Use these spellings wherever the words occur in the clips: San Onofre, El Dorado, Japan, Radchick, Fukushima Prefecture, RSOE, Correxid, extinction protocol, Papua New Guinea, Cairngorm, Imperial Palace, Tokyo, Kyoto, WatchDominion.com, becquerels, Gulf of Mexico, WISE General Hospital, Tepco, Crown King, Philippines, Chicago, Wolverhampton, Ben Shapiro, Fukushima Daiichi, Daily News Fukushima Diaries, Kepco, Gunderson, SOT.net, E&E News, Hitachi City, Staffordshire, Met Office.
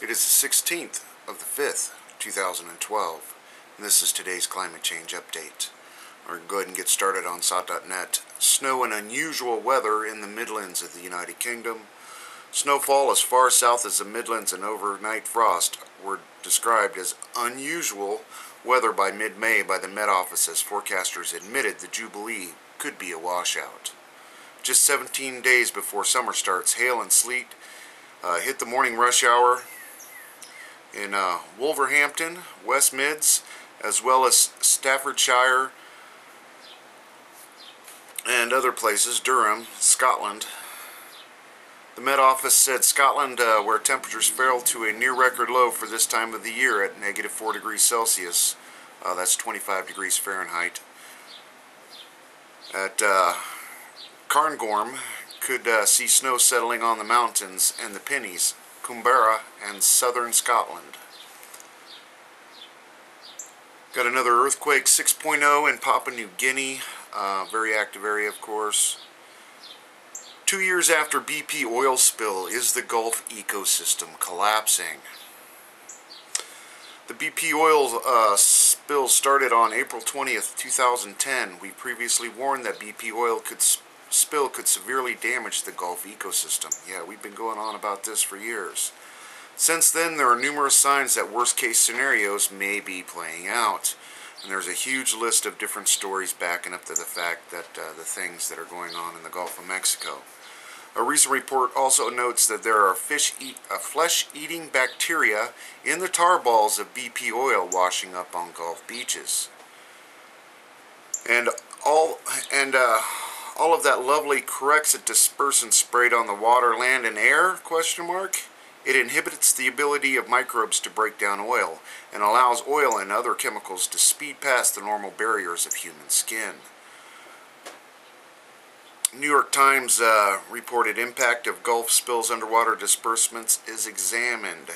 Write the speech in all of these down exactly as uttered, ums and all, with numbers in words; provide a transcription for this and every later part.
It is the sixteenth of the fifth, two thousand twelve, and this is today's climate change update. We're going to go ahead and get started on S O T dot net. Snow and unusual weather in the Midlands of the United Kingdom. Snowfall as far south as the Midlands and overnight frost were described as unusual weather by mid-May by the Met Office, as forecasters admitted the Jubilee could be a washout. Just seventeen days before summer starts, hail and sleet uh, hit the morning rush hour in uh, Wolverhampton, West Mids, as well as Staffordshire and other places, Durham, Scotland. The Met Office said Scotland, uh, where temperatures fell to a near record low for this time of the year at negative four degrees Celsius, uh, that's twenty-five degrees Fahrenheit, at uh, Cairngorm could uh, see snow settling on the mountains and the Pennies, Cumbera, and southern Scotland. Got another earthquake, six point oh in Papua New Guinea, uh, very active area of course. Two years after B P oil spill, is the Gulf ecosystem collapsing? The B P oil uh, spill started on April twentieth, two thousand ten. We previously warned that B P oil could spill could severely damage the Gulf ecosystem. Yeah, we've been going on about this for years. Since then, there are numerous signs that worst-case scenarios may be playing out. And there's a huge list of different stories backing up to the fact that uh, the things that are going on in the Gulf of Mexico. A recent report also notes that there are fish eat, uh, flesh-eating bacteria in the tar balls of B P oil washing up on Gulf beaches. And all and uh, all of that lovely Correxid dispersant sprayed on the water, land, and air? Question mark. It inhibits the ability of microbes to break down oil and allows oil and other chemicals to speed past the normal barriers of human skin. New York Times uh, reported impact of Gulf spills underwater disbursements is examined.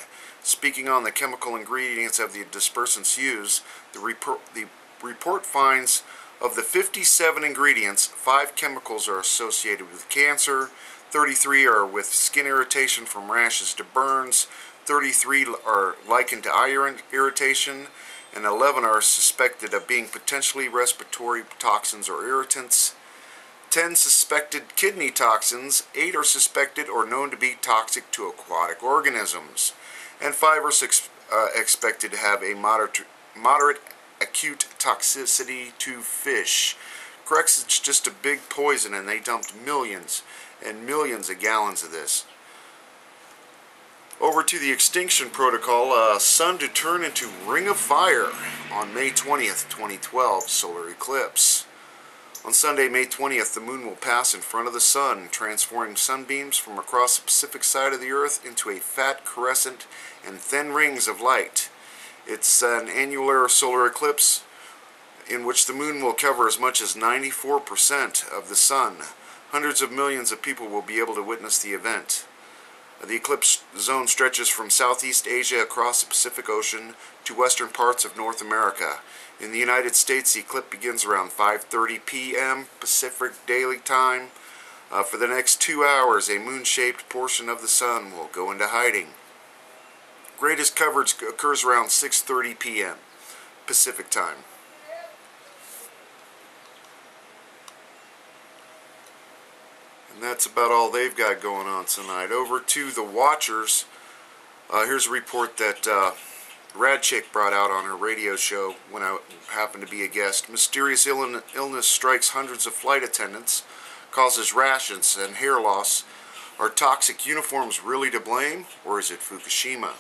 Speaking on the chemical ingredients of the dispersants used, the report, the report finds of the fifty-seven ingredients, five chemicals are associated with cancer, thirty-three are with skin irritation from rashes to burns, thirty-three are likened to eye irritation, and eleven are suspected of being potentially respiratory toxins or irritants, ten suspected kidney toxins, eight are suspected or known to be toxic to aquatic organisms, and five are uh, expected to have a moderate, moderate acute toxicity to fish. Correxid's just a big poison, and they dumped millions and millions of gallons of this. Over to the extinction protocol, uh, sun to turn into ring of fire on May twentieth, twenty twelve, solar eclipse. On Sunday, May twentieth, the moon will pass in front of the sun, transforming sunbeams from across the Pacific side of the earth into a fat crescent and thin rings of light. It's an annular solar eclipse in which the moon will cover as much as ninety-four percent of the sun. Hundreds of millions of people will be able to witness the event. The eclipse zone stretches from Southeast Asia across the Pacific Ocean to western parts of North America. In the United States, the eclipse begins around five thirty p m Pacific Daylight Time. Uh, for the next two hours, a moon-shaped portion of the sun will go into hiding. Greatest coverage occurs around six thirty p m Pacific Time. And that's about all they've got going on tonight. Over to the Watchers. Uh, here's a report that uh, Radchick brought out on her radio show when I happened to be a guest. Mysterious Ill illness strikes hundreds of flight attendants, causes rashes and hair loss. Are toxic uniforms really to blame, or is it Fukushima?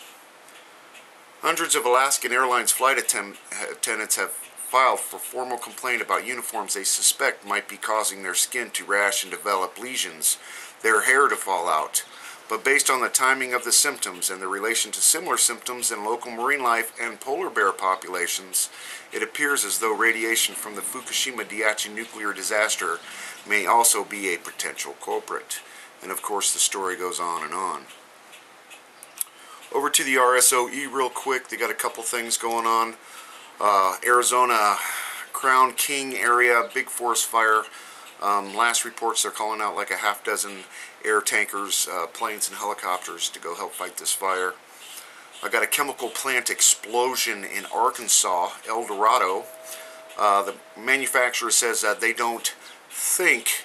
Hundreds of Alaskan Airlines flight atten attendants have filed for formal complaint about uniforms they suspect might be causing their skin to rash and develop lesions, their hair to fall out. But based on the timing of the symptoms and the relation to similar symptoms in local marine life and polar bear populations, it appears as though radiation from the Fukushima Daiichi nuclear disaster may also be a potential culprit. And of course the story goes on and on. Over to the R S O E real quick. They got a couple things going on. Uh, Arizona, Crown King area, big forest fire. Um, last reports, they're calling out like a half dozen air tankers, uh, planes, and helicopters to go help fight this fire. I got a chemical plant explosion in Arkansas, El Dorado. Uh, the manufacturer says that they don't think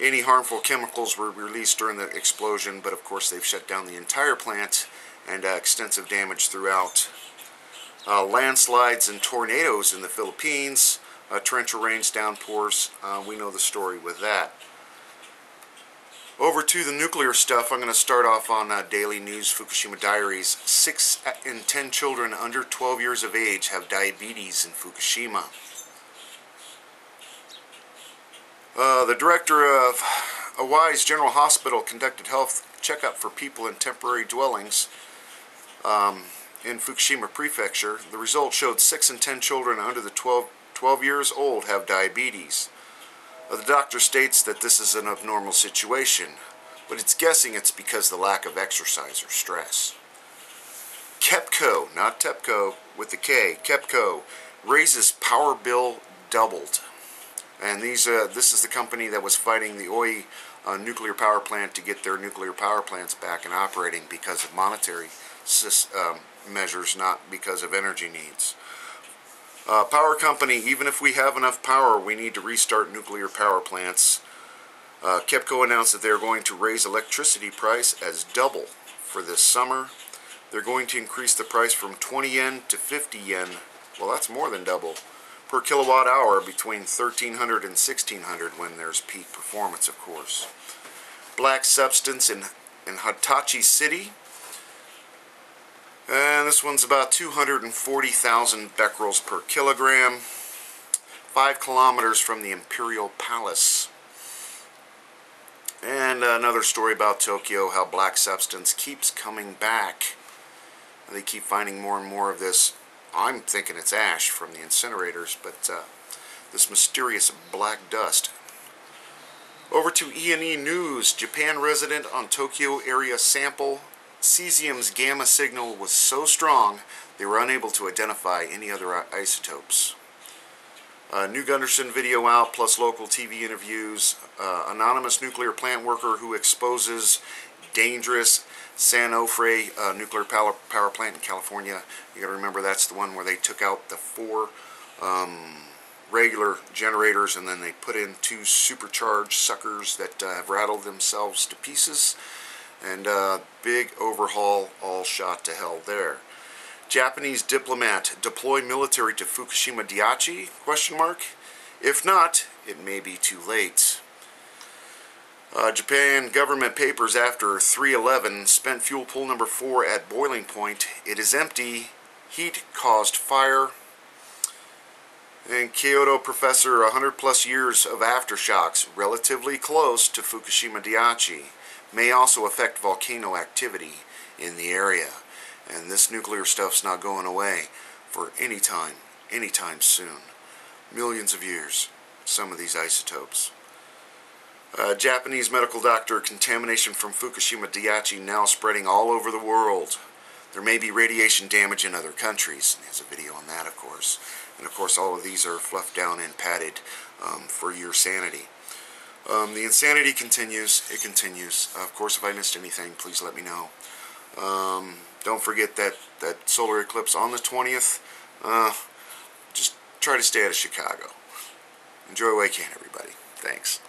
any harmful chemicals were released during the explosion, but of course they've shut down the entire plant, and uh, extensive damage throughout. Uh, landslides and tornadoes in the Philippines, uh, torrential rains, downpours, uh, we know the story with that. Over to the nuclear stuff, I'm going to start off on uh, Daily News Fukushima Diaries. six in ten children under twelve years of age have diabetes in Fukushima. Uh, the director of a WISE General Hospital conducted health checkup for people in temporary dwellings um, in Fukushima Prefecture. The result showed six in ten children under the twelve, twelve years old have diabetes. Uh, the doctor states that this is an abnormal situation, but it's guessing it's because of the lack of exercise or stress. Kepco, not Tepco, with the K, Kepco raises power bill doubled. And these, uh, this is the company that was fighting the O I uh, nuclear power plant to get their nuclear power plants back and operating because of monetary um, measures, not because of energy needs. Uh, power company, even if we have enough power, we need to restart nuclear power plants. Uh, Kepco announced that they're going to raise electricity price as double for this summer. They're going to increase the price from twenty yen to fifty yen. Well, that's more than double. Per kilowatt hour between thirteen hundred and sixteen hundred when there's peak performance, of course. Black substance in, in Hitachi City. And this one's about two hundred forty thousand becquerels per kilogram. Five kilometers from the Imperial Palace. And another story about Tokyo, how black substance keeps coming back. They keep finding more and more of this. I'm thinking it's ash from the incinerators, but uh, this mysterious black dust. Over to E and E News. Japan resident on Tokyo area sample. Cesium's gamma signal was so strong they were unable to identify any other isotopes. Uh, new Gunderson video out, plus local T V interviews. Uh, anonymous nuclear plant worker who exposes dangerous San Onofre uh, nuclear power, power plant in California. You gotta remember that's the one where they took out the four um, regular generators and then they put in two supercharged suckers that uh, have rattled themselves to pieces. And uh, big overhaul, all shot to hell there. Japanese diplomat, deploy military to Fukushima Daiichi? Question mark. If not, it may be too late. Uh, Japan government papers after three eleven, spent fuel pool number four at boiling point. It is empty. Heat caused fire. And Kyoto professor, one hundred plus years of aftershocks, relatively close to Fukushima Daiichi, may also affect volcano activity in the area. And this nuclear stuff's not going away for any time, anytime soon. Millions of years, some of these isotopes. Uh, Japanese medical doctor, contamination from Fukushima Daiichi now spreading all over the world. There may be radiation damage in other countries. There's a video on that, of course. And of course, all of these are fluffed down and padded um, for your sanity. Um, the insanity continues. It continues. Uh, of course, if I missed anything, please let me know. Um, don't forget that, that solar eclipse on the twentieth. Uh, just try to stay out of Chicago. Enjoy a weekend, everybody. Thanks.